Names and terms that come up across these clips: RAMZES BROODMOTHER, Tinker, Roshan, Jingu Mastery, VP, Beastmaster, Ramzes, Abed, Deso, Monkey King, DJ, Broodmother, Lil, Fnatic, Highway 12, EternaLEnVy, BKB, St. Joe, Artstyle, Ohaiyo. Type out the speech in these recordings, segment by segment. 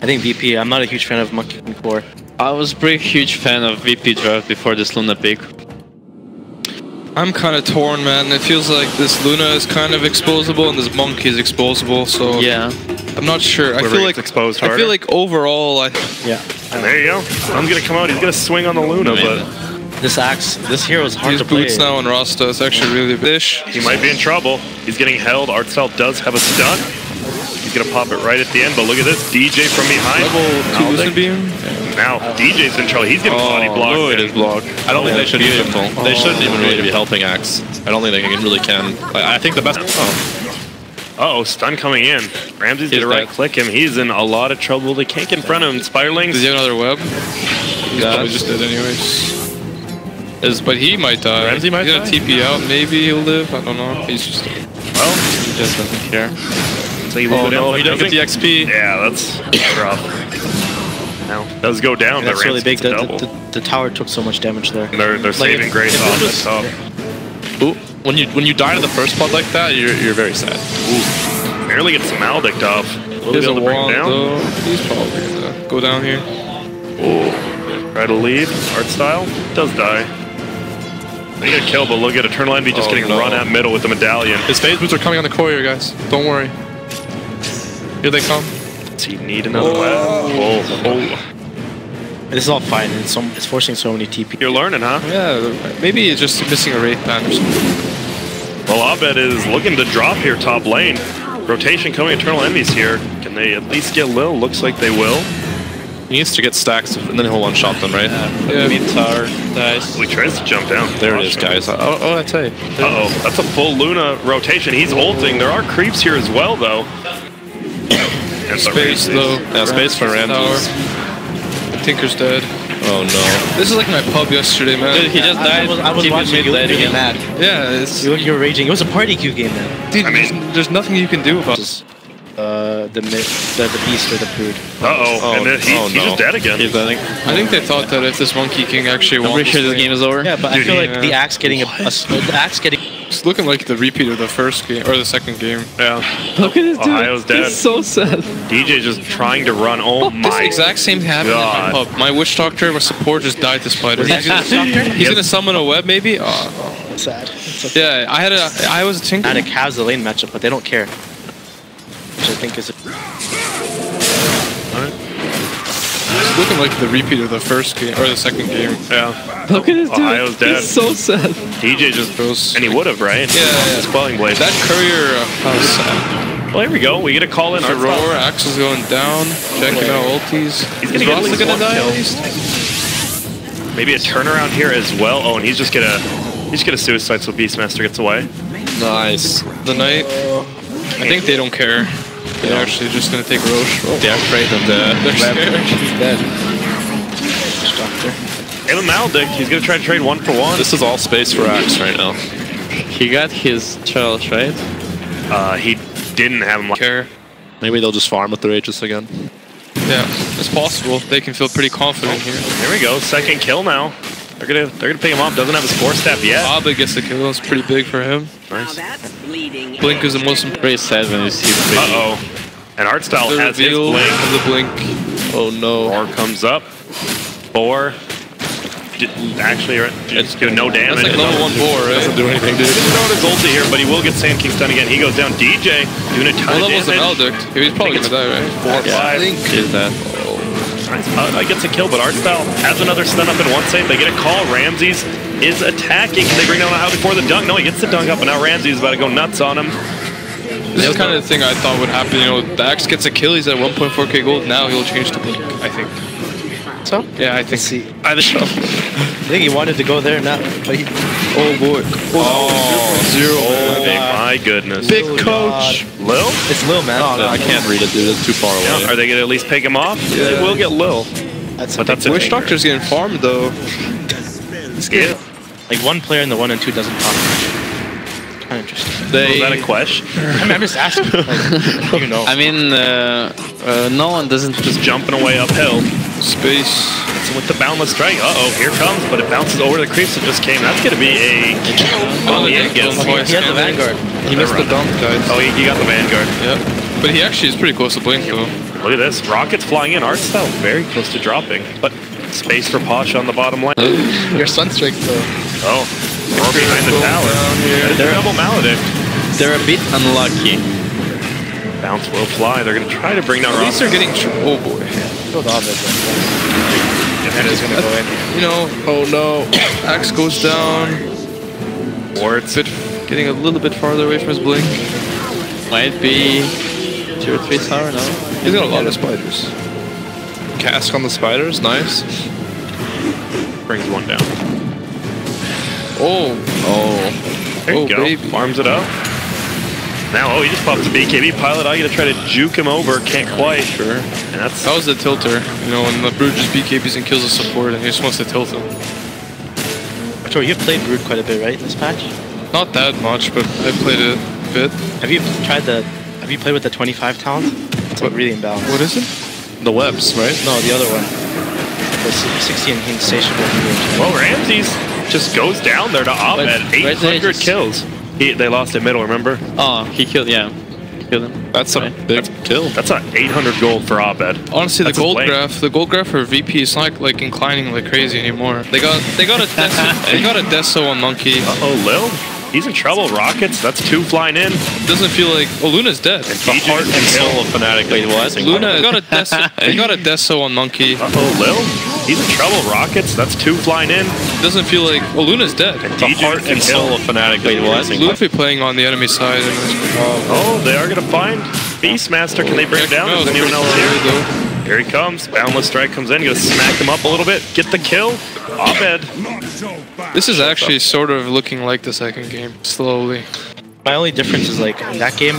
I think VP. I'm not a huge fan of Monkey King core. I was a pretty huge fan of VP draft before this Luna pick. I'm kind of torn, man. It feels like this Luna is kind of exposable and this Monkey is exposable, so... Yeah. I'm not sure. I feel like... exposed harder. I feel like overall, I... Yeah. And there you go. I'm gonna come out. He's gonna swing on the Luna, but... This Axe... This hero's hard to play. These boots now on Rasta is actually really bish. He might be in trouble. He's getting held. Artstyle does have a stun. He's gonna pop it right at the end, but look at this. DJ from behind. Level 2 beam. Now DJ's in trouble. He's getting body blocked. Oh, it is blocked. I don't think they should even. They shouldn't even really be helping Axe. I don't think they can, really can. Like, I think the best. Uh oh, stun coming in. Ramsey's gonna right-click him. He's in a lot of trouble. They can't get in front of him. Spirelings. Does he have another web? He probably just did anyways. But he might die. Ramsey might die. He's gonna TP out. Maybe he'll live. I don't know. He's just. Well, he just doesn't care. So he he doesn't get the XP. Yeah, that's rough. Now does go down. That's really big. The tower took so much damage there. They're saving grace on the top. Ooh, when you die to the first spot like that, you're very sad. Ooh, barely gets Maldicked off. There's a wall though. He's probably gonna go down here. Ooh, try to leave. Artstyle does die. They get a kill, but look at EternaLEnVy just getting run at middle with the medallion. His phase boots are coming on the core here, guys. Don't worry. Here they come. Does he need another web? This is all fine. It's forcing so many TP. You're learning, huh? Yeah, maybe you're just missing a Wraith Ban or something. Well, Abed is looking to drop here top lane. Rotation coming, EternaLEnVy's here. Can they at least get Lil? Looks like they will. He needs to get stacks and then he'll one-shot them, right? Yeah. Nice. He tries to jump down. There it is, guys. Oh, I tell you. Uh-oh. That's a full Luna rotation. He's ulting. There are creeps here as well, though. Space though. Yeah, space for Ramzes. Tinker's dead. Oh no. This is like my pub yesterday, man. Dude, he just died. I was watching you getting mad. Yeah, you're raging. It was a party queue game, man. Dude, I mean, there's nothing you can do about this. The beast or the food. And then he's just dead again. He's dead. I think they thought that if this Monkey King actually won, I'm pretty sure this game is over. Yeah, but dude, I feel like the Axe getting it's looking like the repeat of the first game, or the second game. Yeah. Look at this dude. Ohio's dead. He's so sad. DJ's just trying to run. Oh my god. This exact same happened at my pub. My Witch Doctor, my support just died to Spider. He's gonna summon a web maybe? Oh. Sad. It's okay. Yeah, I was a Tinker. Fnatic has the lane matchup, but they don't care. Which I think is... It's looking like the repeat of the first game, or the second game. Yeah. Look at this dude. Ohio's dead. He's so sad. DJ just throws... And he would've, right? Yeah. Spelling blade. That courier... sad. Well, here we go. We get a call in. Roar. Axel's going down. Checking out ultis. He's gonna get Rasta gonna die at least. Maybe a turnaround here as well. Oh, and he's just gonna... He's gonna suicide so Beastmaster gets away. Nice. The Knight. I think they don't care. They're actually just gonna take Roche. Oh. They're afraid of the... They're scared. He's dead. And Maldick, he's gonna try to trade 1-for-1. This is all space for Axe right now. He got his Chalice, right? He didn't have him. Care. Maybe they'll just farm with the Rages again. Yeah, it's possible. They can feel pretty confident here. Here we go, second kill now. They're gonna pick him off. Doesn't have his 4-step yet. Abed gets the kill. That's pretty big for him. Nice. Blink is the most pretty sad when you see the blink. And Artstyle has his blink. Oh no. Or comes up. Boar. Actually, it's doing no damage. That's like level 1 Boar, right? Doesn't do anything, dude. He doesn't know his ulti here, but he will get Sand King stun again. He goes down. DJ doing a ton of damage. Maldicked. He's probably gonna die, right? 4-5. Is that? Gets a kill, but Artstyle has another stun up in one save. They get a call. Ramzes is attacking. Can they bring down Ohaiyo before the dunk? No, he gets the dunk up, and now Ramzes is about to go nuts on him. This is kind of the thing I thought would happen. You know, the Axe gets a kill. He's at 1.4k gold. Now he'll change to blink, I think. So? Yeah, I think. See, I think he wanted to go there, not. But oh boy. Oh, 0. Oh my goodness. Big coach. Lil? It's Lil, man. Oh, no, I can't read it, dude. It's too far away. Yeah. Are they gonna at least pick him off? Yeah. They will get Lil. That's Witch Doctor's getting farmed though. Yeah. Like one player in the 1 and 2 doesn't farm. Kind of interesting. Was that a question? I mean, I'm just asking. Like, you know. I mean, no one doesn't just jumping away uphill. Space. With the boundless strike. Uh-oh, here comes, but it bounces over the creeps that just came. That's gonna be a kill. Oh, he had the Vanguard. He missed the dump, guys. Oh, he got the Vanguard. Yep. But he actually is pretty close to blink, though. Look at this, rockets flying in. Artstyle very close to dropping, but space for Posh on the bottom lane. Your Sunstreak though. Oh, or behind the tower. They're double Maledict. They're a bit unlucky. Bounce will fly. They're going to try to bring down Ramzes. They're getting... Oh boy. That is going to go in. You know, oh no. Axe goes down. Wards. Getting a little bit farther away from his blink. Might be 2 or 3 tower now. He's got a lot of spiders. Cask on the spiders, nice. Brings one down. Oh. Oh. There you go. Baby. Farms it up. Now, oh, he just pops a BKB pilot. I gotta try to juke him over. Can't quite. Sure. And that's... That was the tilter. You know, when the Brood just BKBs and kills the support and he just wants to tilt him. Joe, you've played Brood quite a bit, right, in this patch? Not that much, but I played a bit. Have you tried the... Have you played with the 25 talent? It's like really imbalanced. What is it? The webs, right? No, the other one. The 16 insatiable. Well, Ramzes just goes down there to Abed. 800 kills. They lost at middle, remember? Oh, he killed, yeah. Killed him. That's a big kill. That's an 800 gold for Abed. Honestly, the gold graph for VP is not like inclining like crazy anymore. They got a Deso on Monkey. Uh-oh, Lil? He's in trouble. Rockets, that's 2 flying in. Doesn't feel like... Well, Luna's dead. And the heart and soul of Fnatic. Wait, what? Luna got a Deso on Monkey. Uh-oh, Lil? He's in trouble. Rockets, that's 2 flying in. Doesn't feel like... Well, Luna's dead. And the heart and soul of Fnatic. Wait, what? Luffy playing on the enemy side. Oh, they are going to find Beastmaster. Can they bring him down? There's anyone else here? Here he comes. Boundless Strike comes in. Gonna smack him up a little bit. Get the kill. Abed. This is actually sort of looking like the second game, slowly. My only difference is like in that game,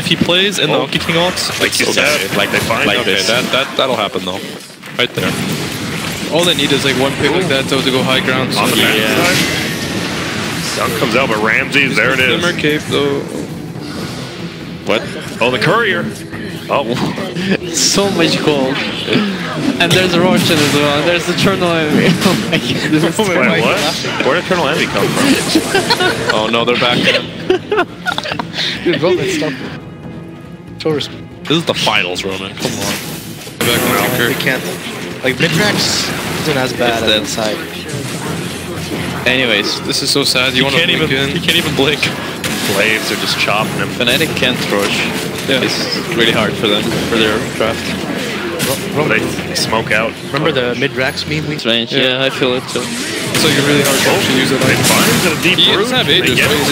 if he plays in the Monkey King ults, like you said, like they find that'll happen though, right there. All they need is like one pick like that though to go high ground. On the back side. Down comes out, but Ramzes, there it is. Glimmer Cape though. What? Oh, the courier. Oh, so much gold. And there's a Roshan as well. There's EternaLEnVy. Oh my god. Oh my Wait, what? Where did EternaLEnVy come from? Oh no, they're back. Dude, Roman, stop. Tourist. This is the finals, Roman. Come on. We can't. Like, Midrex isn't as bad as inside. Anyways, this is so sad. You want to blink in? You can't even blink. Blades are just chopping him. Fnatic can't rush. Yeah. It's really hard for them, for their draft. They smoke out. Remember the mid-Rax meme? Strange, yeah, I feel it too. So you're really hard to use it. They find a deep root.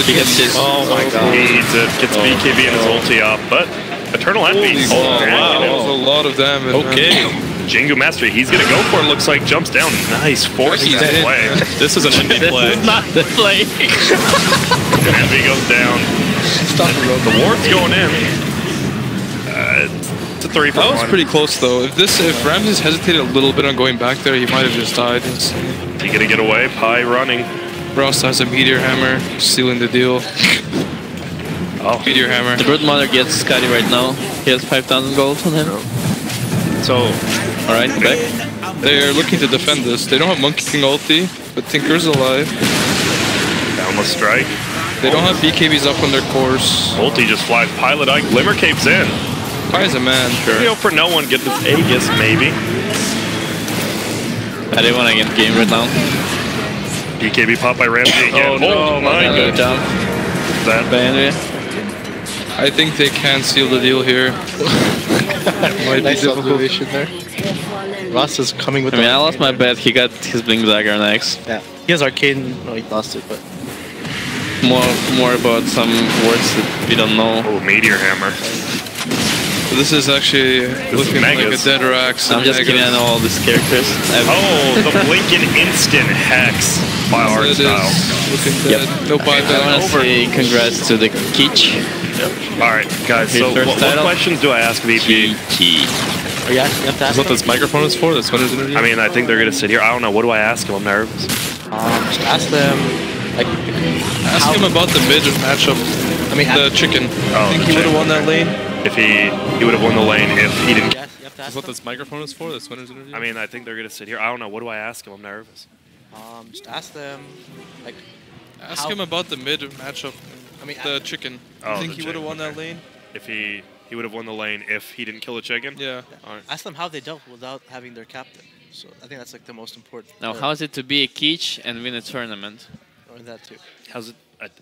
He gets his... Oh my god. He needs it, gets BKB and his ulti off, but EternaLEnVy. Oh wow, that was a lot of damage. Okay. Jingu Mastery, he's gonna go for it, looks like, jumps down. Nice, forces the play. This is an indie play. This is not the play. EternaLEnVy goes down. Stop the road. The ward's going in. It's a 3 for 1. That was pretty close though. If Ramzes hesitated a little bit on going back there, he might have just died. Is he gonna get away? Pi running. Ross has a Meteor Hammer, sealing the deal. Oh. Meteor Hammer. The Broodmother gets Scotty right now. He has 5,000 gold on him. So, alright, back. They're looking to defend this. They don't have Monkey King ulti, but Tinker's alive. Boundless Strike. They don't have BKBs up on their course. Ulti just flies. Pilot Eye, Glimmer Cape's in. Why is a man? Sure. You know, for no one, get this Aegis, maybe. I didn't want to get game right now. BKB popped by Ramsey again. Oh, no. Oh my god. That bandit. I think they can seal the deal here. Might nice be difficult. There. Ross is coming with I lost my bet. He got his Blink Dagger next. Yeah. He has Arcade. No, he lost it, but... More about some words that we don't know. Oh, Meteor Hammer. This is actually looking like a dead Rax. I'm just getting all these characters. The blinking instant hex by Artstyle. Looking dead. Yep. No buyback. I want to say congrats to the Keech. Yep. All right, guys. So what questions do I ask VP? Oh, yeah, you have to ask him. What this microphone is for? That's what it's interview. I mean, I think they're gonna sit here. I don't know. What do I ask him? I'm nervous. Just ask them. Like, ask him about the mid matchup. I mean, the chicken. I think he would have won that lane. If he would have won the lane if he didn't. That's what this microphone is for. This winner's interview. I mean, I think they're gonna sit here. I don't know. What do I ask him? I'm nervous. Just ask them, like, ask him about the mid matchup. I mean, the chicken. I think he would have won that lane. If he he would have won the lane if he didn't kill the chicken. Yeah. Right. Ask them how they dealt without having their captain. So I think that's like the most important. Now, how is it to be a Keech and win a tournament? Or that too. How's it?